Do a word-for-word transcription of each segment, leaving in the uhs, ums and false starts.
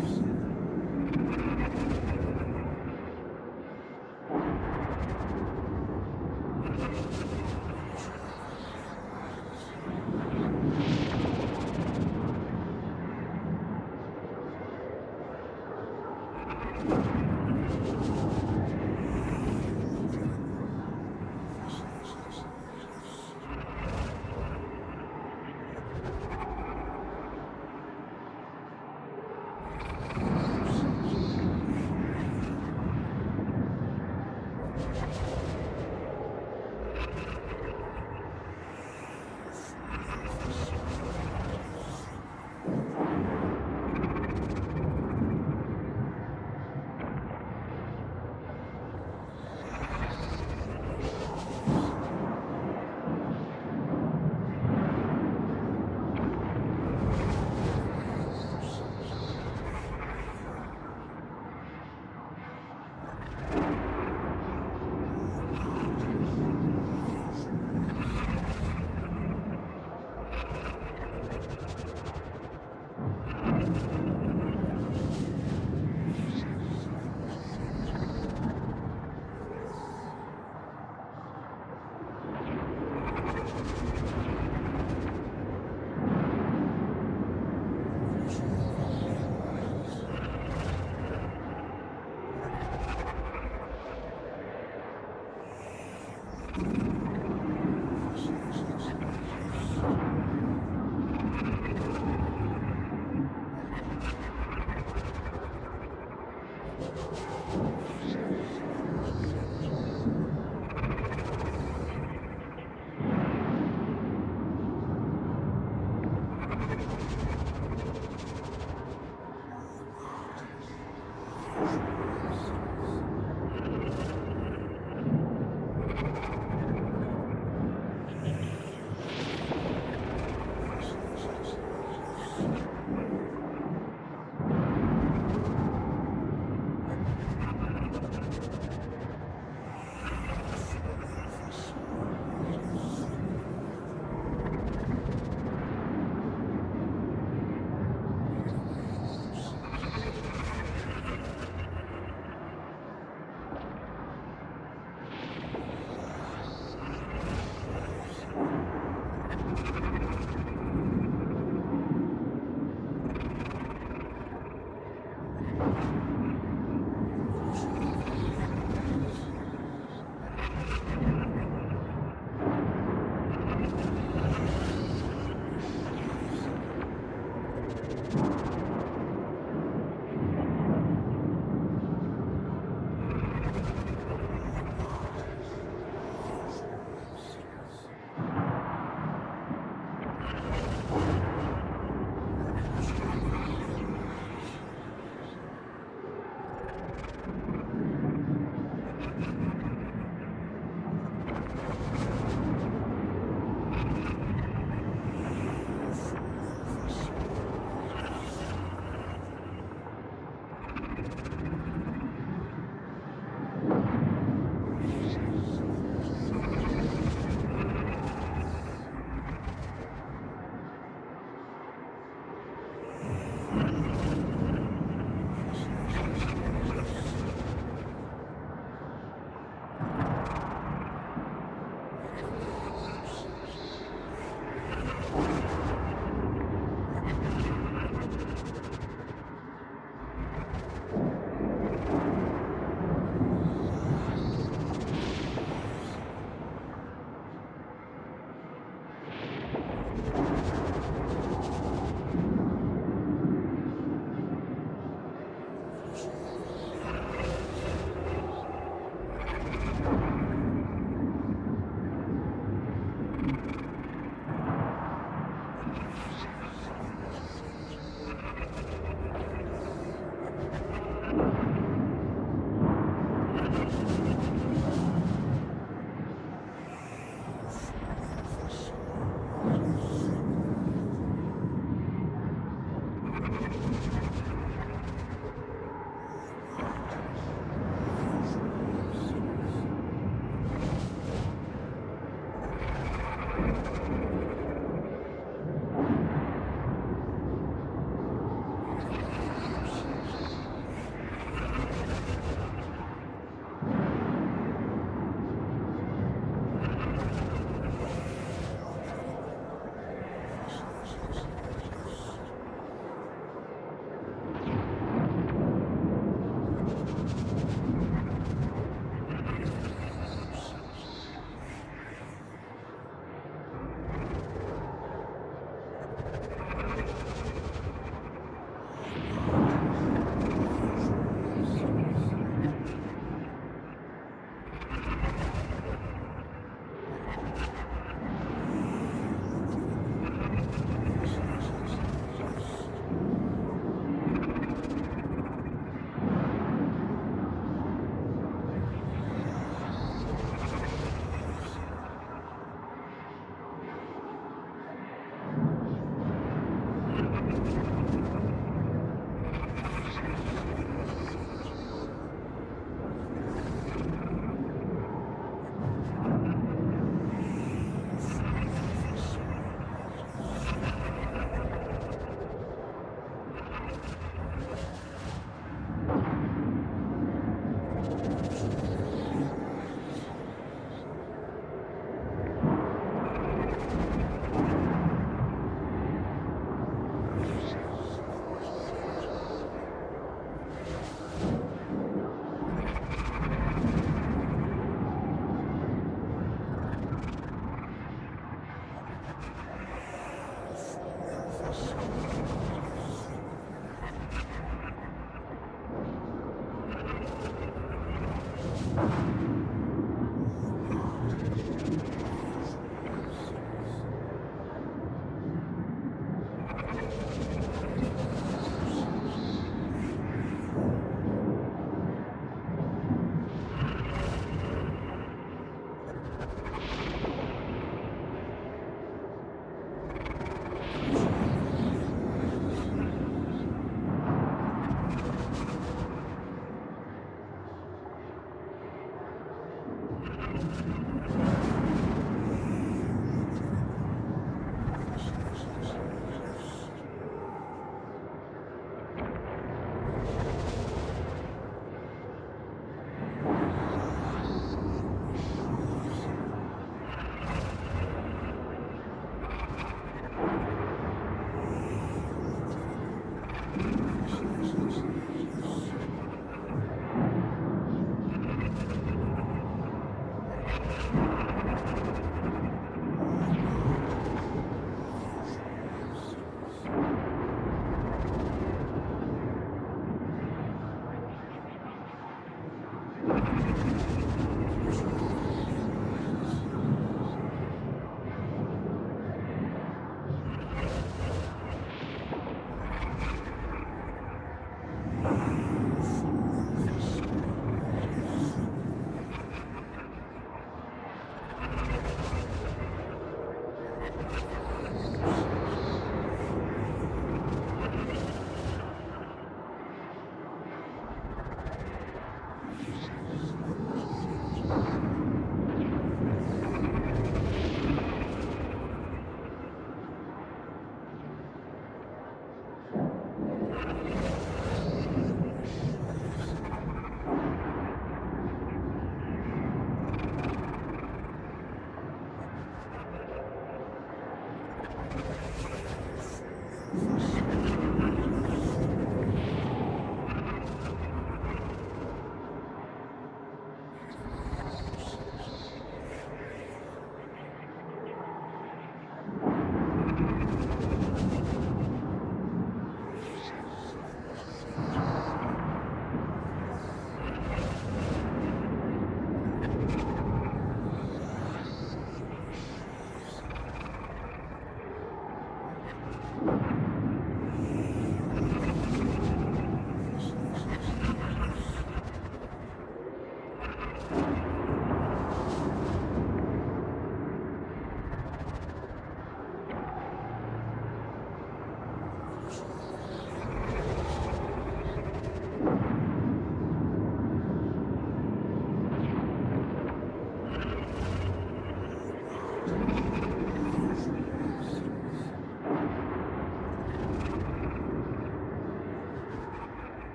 lives.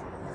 Yes.